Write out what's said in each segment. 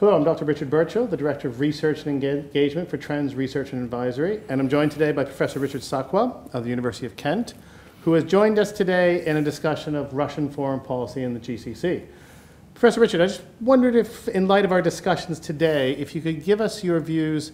Hello, I'm Dr. Richard Birchell, the Director of Research and Engagement for Trends Research and Advisory, and I'm joined today by Professor Richard Sakwa of the University of Kent, who has joined us today in a discussion of Russian foreign policy in the GCC. Professor Richard, I just wondered if, in light of our discussions today, if you could give us your views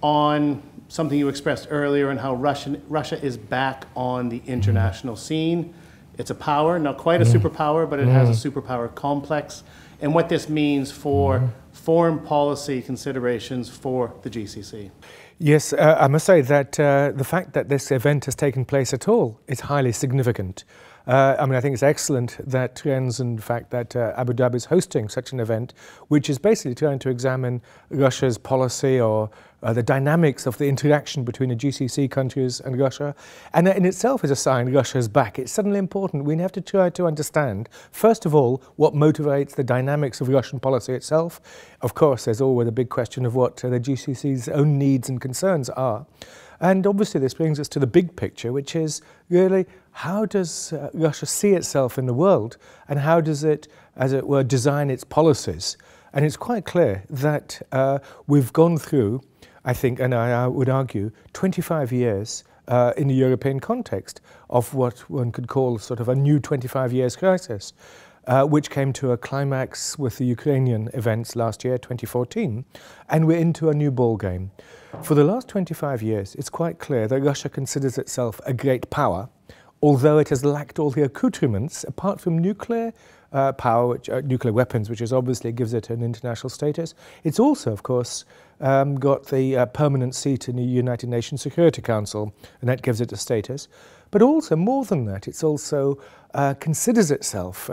on something you expressed earlier and how Russia is back on the international scene. It's a power, not quite a superpower, but it has a superpower complex, and what this means for foreign policy considerations for the GCC. Yes, I must say that the fact that this event has taken place at all is highly significant. I mean, I think it's excellent that Trends and the fact that Abu Dhabi is hosting such an event, which is basically trying to examine Russia's policy or the dynamics of the interaction between the GCC countries and Russia. And that in itself is a sign Russia's back. It's suddenly important. We have to try to understand, first of all, what motivates the dynamics of Russian policy itself. Of course, there's always a big question of what the GCC's own needs and concerns are. And obviously this brings us to the big picture, which is really how does Russia see itself in the world and how does it, as it were, design its policies? And it's quite clear that we've gone through, I think, and I would argue, 25 years in the European context of what one could call sort of a new 25 years crisis, which came to a climax with the Ukrainian events last year, 2014, and we're into a new ball game. For the last 25 years, it's quite clear that Russia considers itself a great power, although it has lacked all the accoutrements apart from nuclear power, which, nuclear weapons, which is obviously gives it an international status. It's also, of course, got the permanent seat in the United Nations Security Council, and that gives it a status. But also, more than that, it's also considers itself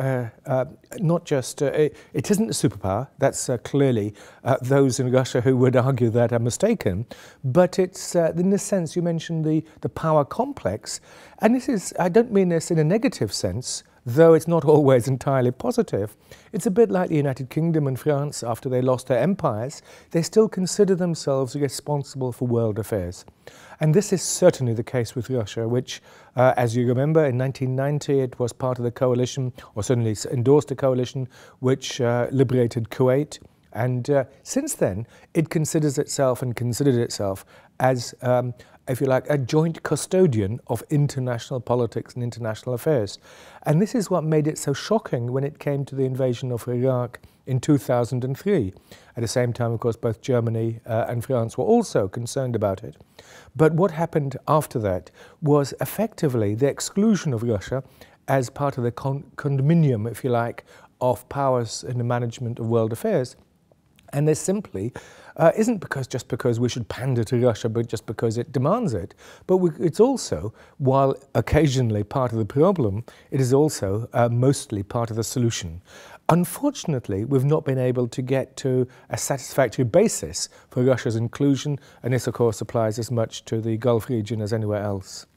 not just, it isn't a superpower, that's clearly those in Russia who would argue that are mistaken, but it's, in this sense, you mentioned the power complex, and this is, I don't mean this in a negative sense, though it's not always entirely positive. It's a bit like the United Kingdom and France after they lost their empires. They still consider themselves responsible for world affairs. And this is certainly the case with Russia, which, as you remember, in 1990 it was part of the coalition, or certainly endorsed a coalition, which liberated Kuwait. And since then, it considers itself and considered itself as if you like, a joint custodian of international politics and international affairs. And this is what made it so shocking when it came to the invasion of Iraq in 2003. At the same time, of course, both Germany and France were also concerned about it. But what happened after that was effectively the exclusion of Russia as part of the condominium, if you like, of powers in the management of world affairs. And this simply isn't just because we should pander to Russia, but just because it demands it. But it's also, while occasionally part of the problem, it is also mostly part of the solution. Unfortunately, we've not been able to get to a satisfactory basis for Russia's inclusion, and this, of course, applies as much to the Gulf region as anywhere else.